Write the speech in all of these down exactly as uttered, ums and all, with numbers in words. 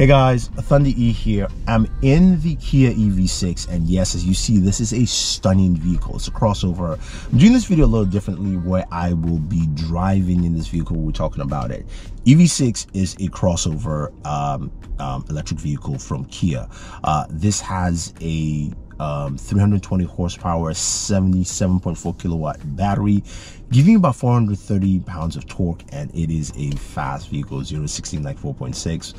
Hey guys, Thunder E here. I'm in the Kia E V six, and yes, as you see, this is a stunning vehicle. It's a crossover. I'm doing this video a little differently, where I will be driving in this vehicle. We're talking about it. E V six is a crossover um, um, electric vehicle from Kia. Uh, this has a Um, three hundred twenty horsepower, seventy-seven point four kilowatt battery, giving about four hundred thirty pounds of torque, and it is a fast vehicle, zero to sixty like four point six.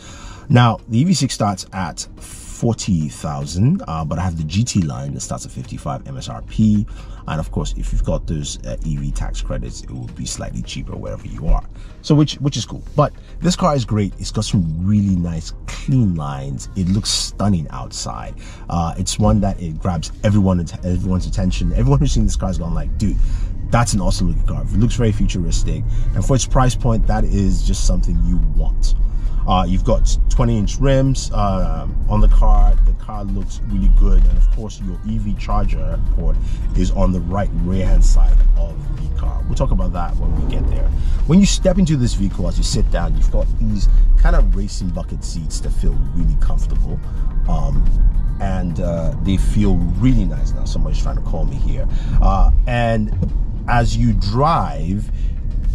Now, the E V six starts at forty thousand, uh, but I have the G T line that starts at fifty-five M S R P, and of course, if you've got those uh, E V tax credits, it will be slightly cheaper wherever you are. So, which which is cool. But this car is great. It's got some really nice, clean lines. It looks stunning outside. Uh, it's one that it grabs everyone everyone's attention. Everyone who's seen this car has gone like, dude, that's an awesome looking car. It looks very futuristic, and for its price point, that is just something you want. Uh, you've got twenty inch rims uh, on the car. The car looks really good, and of course your E V charger port is on the right rear hand side of the car. We'll talk about that when we get there. When you step into this vehicle, as you sit down, you've got these kind of racing bucket seats that feel really comfortable, um, and uh, they feel really nice. Now somebody's trying to call me here. Uh, and as you drive,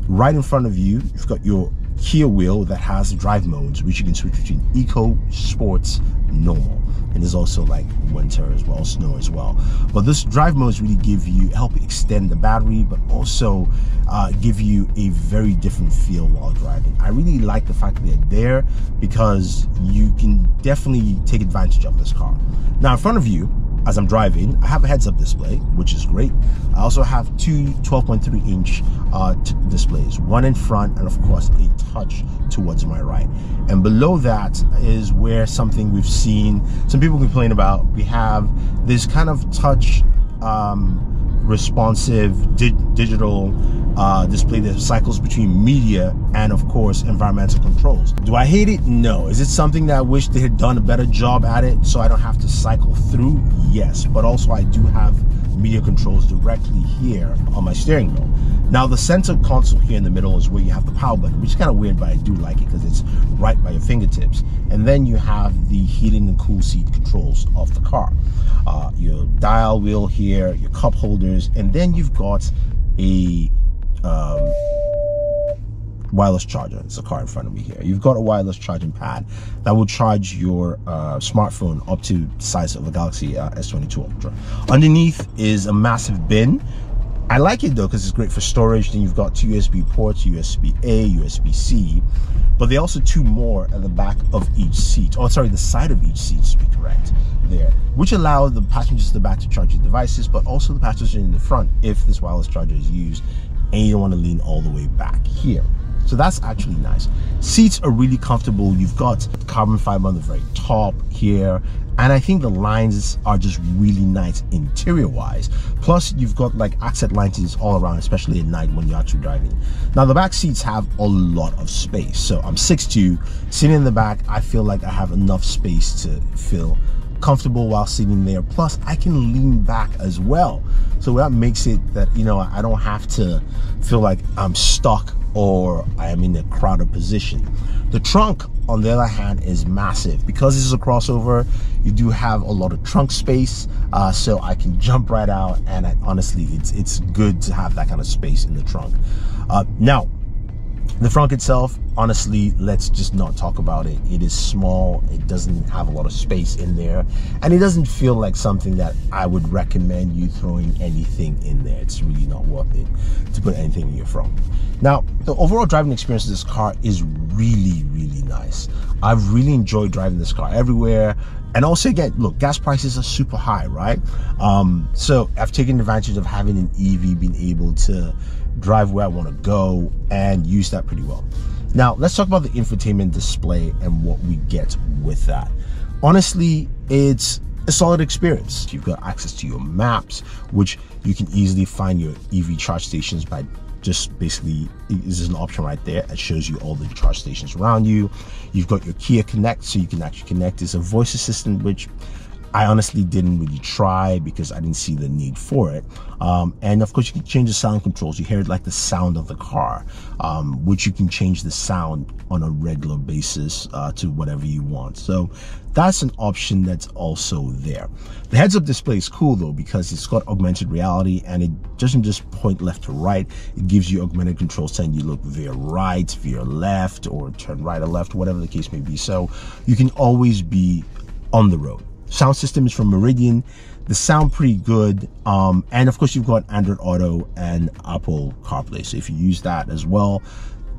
right in front of you, you've got your Kia wheel that has drive modes, which you can switch between eco, sports, normal, and there's also like winter as well, snow as well. But this drive modes really give you, help extend the battery, but also uh, give you a very different feel while driving. I really like the fact that they're there, because you can definitely take advantage of this car. Now in front of you, as I'm driving, I have a heads-up display, which is great. I also have two twelve point three inch uh, displays, one in front and of course a touch towards my right. And below that is where something we've seen, some people complain about. We have this kind of touch um, responsive di digital uh, display that cycles between media and of course environmental controls. Do I hate it? No. Is it something that I wish they had done a better job at it so I don't have to cycle through? Yes, but also I do have media controls directly here on my steering wheel. Now the center console here in the middle is where you have the power button, which is kind of weird, but I do like it because it's right by your fingertips. And then you have the heating and cool seat controls of the car. Uh, your dial wheel here, your cup holders, and then you've got a um, wireless charger. It's a car in front of me here. You've got a wireless charging pad that will charge your uh, smartphone up to the size of a Galaxy uh, S twenty-two Ultra. Underneath is a massive bin. I like it though because it's great for storage. Then you've got two U S B ports, U S B A, U S B C, but there are also two more at the back of each seat. Oh, sorry, the side of each seat to be correct there, which allow the passengers in the back to charge your devices, but also the passenger in the front if this wireless charger is used and you don't want to lean all the way back here. So that's actually nice. Seats are really comfortable. You've got carbon fiber on the very top here. And I think the lines are just really nice interior wise. Plus you've got like accent lines all around, especially at night when you're actually driving. Now the back seats have a lot of space. So I'm six two, sitting in the back, I feel like I have enough space to feel comfortable while sitting there. Plus I can lean back as well. So that makes it that, you know, I don't have to feel like I'm stuck or I am in a crowded position. The trunk, on the other hand, is massive. Because this is a crossover, you do have a lot of trunk space, uh, so I can jump right out, and I, honestly, it's, it's good to have that kind of space in the trunk. Uh, now, the trunk itself, honestly, let's just not talk about it. It is small, it doesn't have a lot of space in there, and it doesn't feel like something that I would recommend you throwing anything in there. It's really not worth it to put anything in your trunk. Now, the overall driving experience of this car is really, really nice. I've really enjoyed driving this car everywhere. And also again, look, gas prices are super high, right? Um, so I've taken advantage of having an E V, being able to drive where I want to go and use that pretty well. Now let's talk about the infotainment display and what we get with that. Honestly, it's a solid experience. You've got access to your maps, which you can easily find your E V charge stations by just basically, this is an option right there. It shows you all the charge stations around you. You've got your Kia Connect, so you can actually connect. It's a voice assistant, which I honestly didn't really try because I didn't see the need for it. Um, and of course you can change the sound controls. You hear like the sound of the car, um, which you can change the sound on a regular basis uh, to whatever you want. So that's an option that's also there. The heads-up display is cool though, because it's got augmented reality and it doesn't just point left to right. It gives you augmented controls saying you look via right, via left, or turn right or left, whatever the case may be. So you can always be on the road. Sound system is from Meridian. They sound pretty good. Um, and of course you've got Android Auto and Apple CarPlay. So if you use that as well,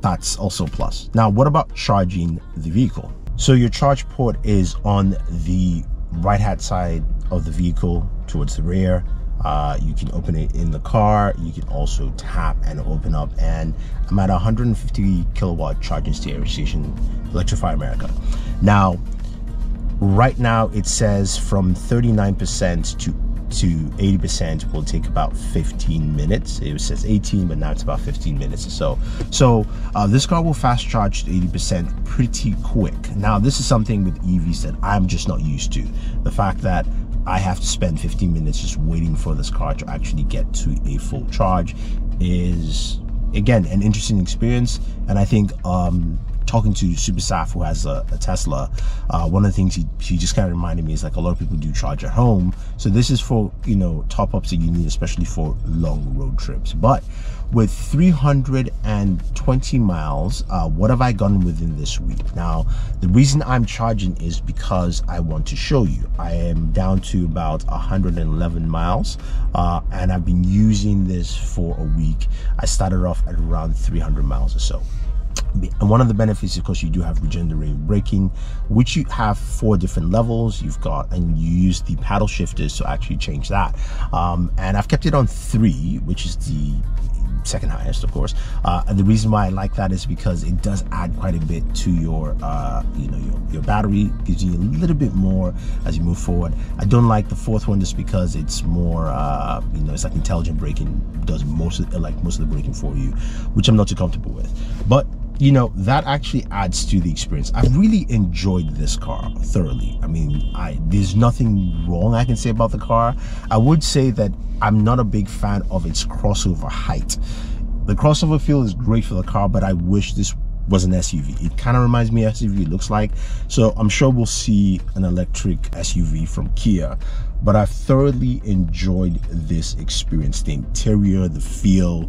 that's also a plus. Now, what about charging the vehicle? So your charge port is on the right-hand side of the vehicle towards the rear. Uh, you can open it in the car. You can also tap and open up, and I'm at one hundred fifty kilowatt charging station, Electrify America. Now, right now it says from thirty-nine percent to to eighty percent will take about fifteen minutes. It says eighteen, but now it's about fifteen minutes or so. So uh, this car will fast charge to eighty percent pretty quick. Now this is something with E Vs that I'm just not used to. The fact that I have to spend fifteen minutes just waiting for this car to actually get to a full charge is, again, an interesting experience. And I think um, talking to SuperSaf, who has a, a Tesla, uh, one of the things he, he just kind of reminded me is like a lot of people do charge at home. So this is for, you know, top ups that you need, especially for long road trips. But with three hundred twenty miles, uh, what have I gone within this week? Now, the reason I'm charging is because I want to show you. I am down to about one hundred eleven miles, uh, and I've been using this for a week. I started off at around three hundred miles or so. And one of the benefits is, of course, you do have regenerative braking, which you have four different levels. You've got, and you use the paddle shifters to actually change that. Um, and I've kept it on three, which is the second highest, of course. Uh, and the reason why I like that is because it does add quite a bit to your, uh, you know, your, your battery. Gives you a little bit more as you move forward. I don't like the fourth one just because it's more, uh, you know, it's like intelligent braking does most of, like most of the braking for you, which I'm not too comfortable with. But you know, that actually adds to the experience. I've really enjoyed this car thoroughly. I mean, I there's nothing wrong I can say about the car. I would say that I'm not a big fan of its crossover height. The crossover feel is great for the car, but I wish this was an S U V. It kind of reminds me of S U V, it looks like. So I'm sure we'll see an electric S U V from Kia, but I've thoroughly enjoyed this experience. The interior, the feel,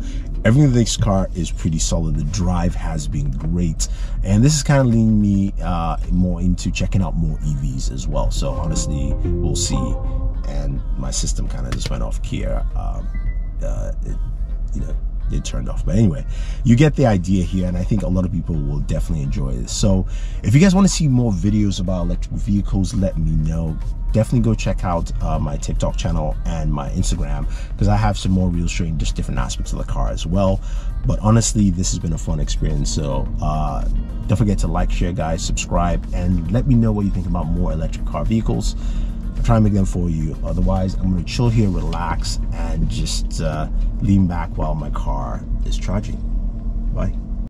everything in this car is pretty solid. The drive has been great, and this is kind of leading me uh, more into checking out more E Vs as well. So honestly, we'll see. And my system kind of just went off Kia. Um, uh, it, you know, it turned off, but anyway, you get the idea here, and I think a lot of people will definitely enjoy this. So if you guys want to see more videos about electric vehicles, let me know. Definitely go check out uh, my TikTok channel and my Instagram, because I have some more reels showing just different aspects of the car as well. But honestly, this has been a fun experience. So uh, don't forget to like, share, guys, subscribe, and let me know what you think about more electric car vehicles. I'm trying to make them for you. Otherwise, I'm gonna chill here, relax, and just uh, lean back while my car is charging. Bye.